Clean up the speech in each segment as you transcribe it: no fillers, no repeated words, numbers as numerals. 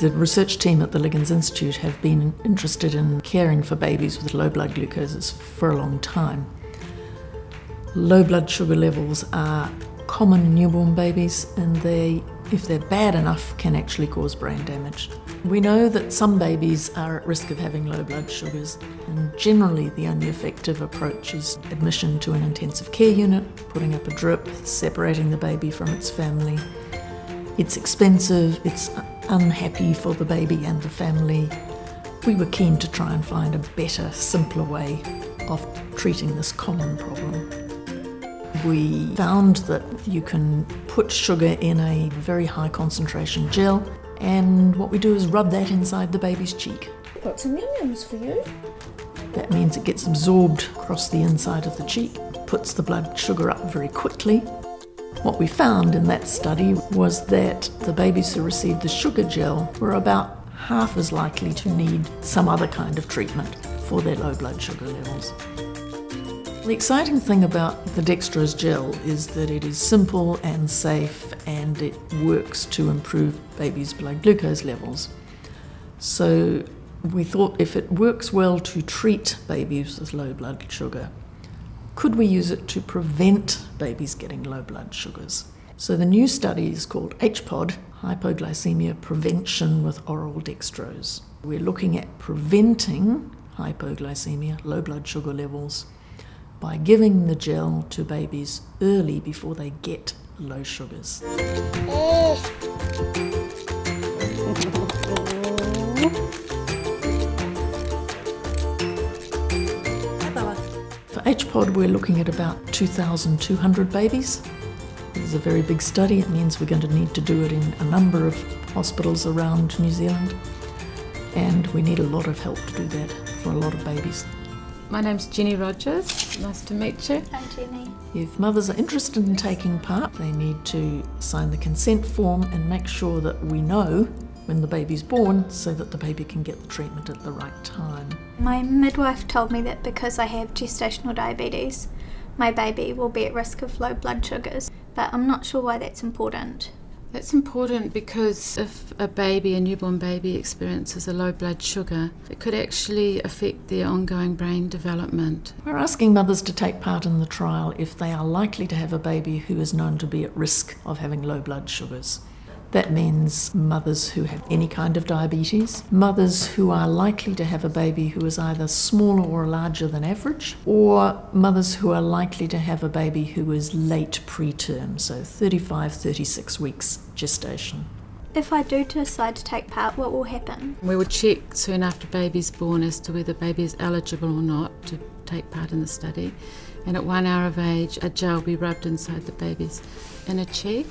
The research team at the Liggins Institute have been interested in caring for babies with low blood glucoses for a long time. Low blood sugar levels are common in newborn babies, and they, if they're bad enough, can actually cause brain damage. We know that some babies are at risk of having low blood sugars, and generally the only effective approach is admission to an intensive care unit, putting up a drip, separating the baby from its family. It's expensive, it's unhappy for the baby and the family. We were keen to try and find a better, simpler way of treating this common problem. We found that you can put sugar in a very high concentration gel, and what we do is rub that inside the baby's cheek. Got some yum-yums for you. That means it gets absorbed across the inside of the cheek, puts the blood sugar up very quickly. What we found in that study was that the babies who received the sugar gel were about half as likely to need some other kind of treatment for their low blood sugar levels. The exciting thing about the dextrose gel is that it is simple and safe, and it works to improve babies' blood glucose levels. So we thought, if it works well to treat babies with low blood sugar, could we use it to prevent babies getting low blood sugars? So the new study is called HPOD, Hypoglycemia Prevention with Oral Dextrose. We're looking at preventing hypoglycemia, low blood sugar levels, by giving the gel to babies early before they get low sugars. For HPOD, we're looking at about 2,200 babies. This is a very big study. It means we're going to need to do it in a number of hospitals around New Zealand, and we need a lot of help to do that for a lot of babies. My name's Jenny Rogers. Nice to meet you. Hi, Jenny. If mothers are interested in taking part, they need to sign the consent form and make sure that we know when the baby's born so that the baby can get the treatment at the right time. My midwife told me that because I have gestational diabetes, my baby will be at risk of low blood sugars, but I'm not sure why that's important. That's important because if a newborn baby experiences a low blood sugar, it could actually affect their ongoing brain development. We're asking mothers to take part in the trial if they are likely to have a baby who is known to be at risk of having low blood sugars. That means mothers who have any kind of diabetes, mothers who are likely to have a baby who is either smaller or larger than average, or mothers who are likely to have a baby who is late preterm, so 35, 36 weeks gestation. If I do decide to take part, what will happen? We will check soon after baby's born as to whether baby is eligible or not to take part in the study. And at 1 hour of age, a gel will be rubbed inside the baby's inner cheek.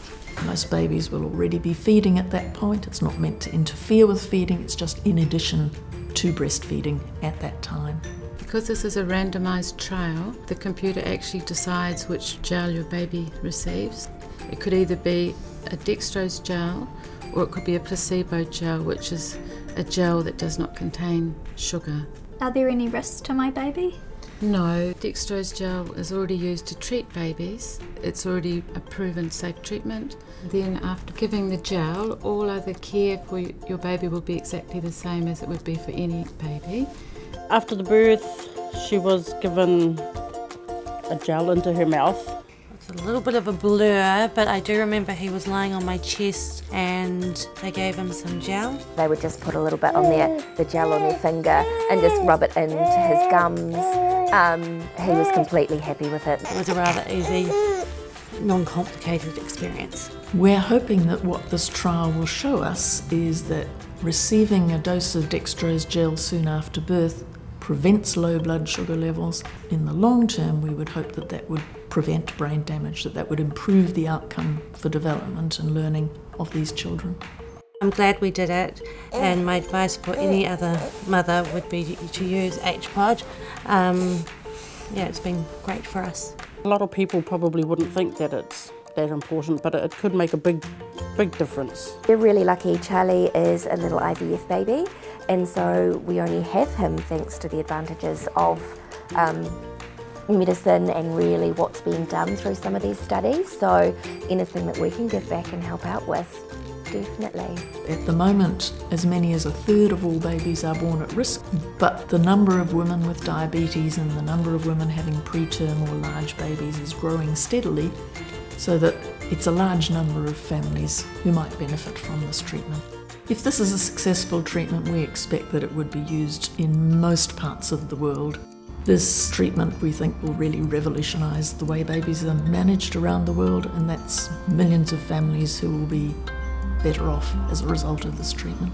Most babies will already be feeding at that point. It's not meant to interfere with feeding, it's just in addition to breastfeeding at that time. Because this is a randomised trial, the computer actually decides which gel your baby receives. It could either be a dextrose gel or it could be a placebo gel, which is a gel that does not contain sugar. Are there any risks to my baby? No, dextrose gel is already used to treat babies. It's already a proven safe treatment. Then after giving the gel, all other care for your baby will be exactly the same as it would be for any baby. After the birth, she was given a gel into her mouth. It's a little bit of a blur, but I do remember he was lying on my chest and they gave him some gel. They would just put a little bit on the gel on their finger and just rub it into his gums. He was completely happy with it. It was a rather easy, non-complicated experience. We're hoping that what this trial will show us is that receiving a dose of dextrose gel soon after birth prevents low blood sugar levels. In the long term, we would hope that that would prevent brain damage, that that would improve the outcome for development and learning of these children. I'm glad we did it, and my advice for any other mother would be to use HPOD. Yeah, it's been great for us. A lot of people probably wouldn't think that it's that important, but it could make a big difference. We're really lucky. Charlie is a little IVF baby, and so we only have him thanks to the advantages of medicine and really what's been done through some of these studies, so anything that we can give back and help out with. Definitely. At the moment, as many as a third of all babies are born at risk, but the number of women with diabetes and the number of women having preterm or large babies is growing steadily, so that it's a large number of families who might benefit from this treatment. If this is a successful treatment, we expect that it would be used in most parts of the world. This treatment, we think, will really revolutionise the way babies are managed around the world, and that's millions of families who will be better off as a result of this treatment.